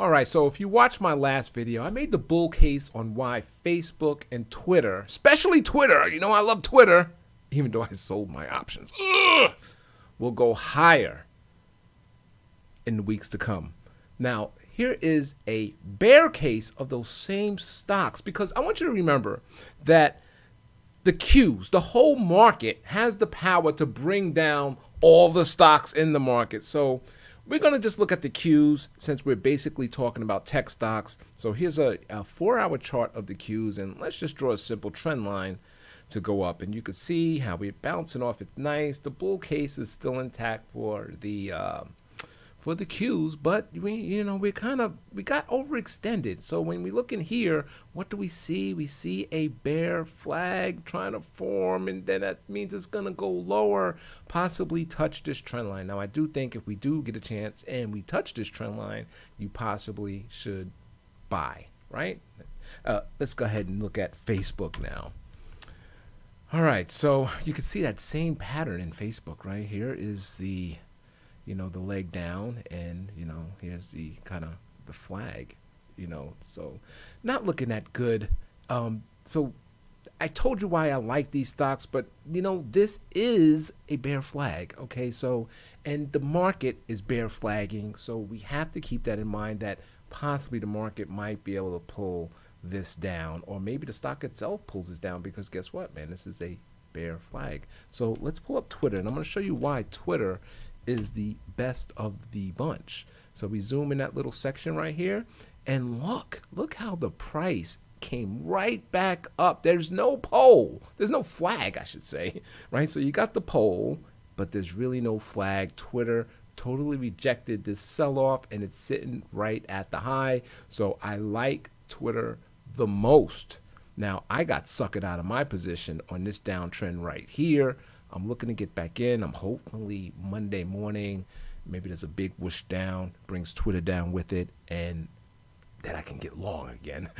Alright, so if you watched my last video, I made the bull case on why Facebook and Twitter, especially Twitter, you know I love Twitter, even though I sold my options, will go higher in the weeks to come. Now, here is a bear case of those same stocks, because I want you to remember that the cues, the whole market has the power to bring down all the stocks in the market. So we're going to just look at the cues since we're basically talking about tech stocks. So here's a 4-hour chart of the cues, and let's just draw a simple trend line to go up. And you can see how we're bouncing off. It's nice. The bull case is still intact for the cues, but we got overextended. So when we look in here, what do we see? We see a bear flag trying to form, and then that means it's gonna go lower, possibly touch this trend line. Now I do think if we do get a chance and we touch this trend line, you possibly should buy, right? Let's go ahead and look at Facebook now. All right, so you can see that same pattern in Facebook, right? Here is the the leg down, and here's the kind of the flag, so not looking that good. So I told you why I like these stocks, but this is a bear flag, okay? So, and the market is bear flagging, so we have to keep that in mind, that possibly the market might be able to pull this down, or maybe the stock itself pulls this down, because guess what, man, this is a bear flag. So let's pull up Twitter, and I'm going to show you why Twitter is the best of the bunch. So we zoom in that little section right here, and look how the price came right back up. There's no pole, there's no flag, I should say, right? So you got the pole, but there's really no flag. Twitter totally rejected this sell-off, and it's sitting right at the high. So I like Twitter the most. Now I got suckered out of my position on this downtrend right here. I'm looking to get back in. I'm hopefully Monday morning, maybe there's a big whoosh down, brings Twitter down with it, and then I can get long again.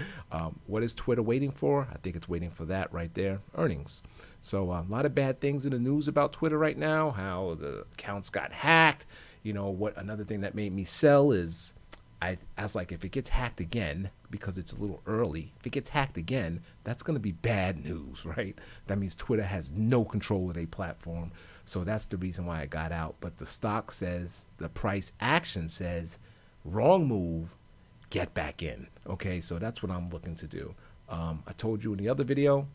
What is Twitter waiting for? I think it's waiting for that right there, earnings. So a lot of bad things in the news about Twitter right now, how the accounts got hacked. What another thing that made me sell is I was like, if it gets hacked again, because it's a little early, if it gets hacked again, that's going to be bad news, right? That means Twitter has no control of their platform. So that's the reason why I got out. But the stock says, the price action says, wrong move, get back in. Okay, so that's what I'm looking to do. I told you in the other video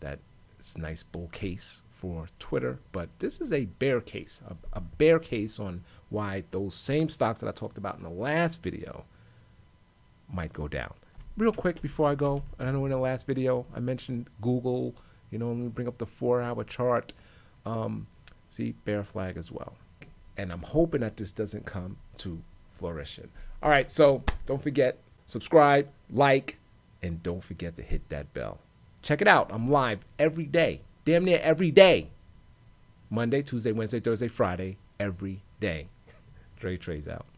that it's a nice bull case for Twitter, but this is a bear case, a bear case on why those same stocks that I talked about in the last video might go down. Real quick before I go, I know in the last video I mentioned Google, let me bring up the 4-hour chart. See, bear flag as well. And I'm hoping that this doesn't come to fruition. All right, so don't forget, subscribe, like, and don't forget to hit that bell. Check it out, I'm live every day. Damn near every day. Monday, Tuesday, Wednesday, Thursday, Friday, every day. Dre Trades out.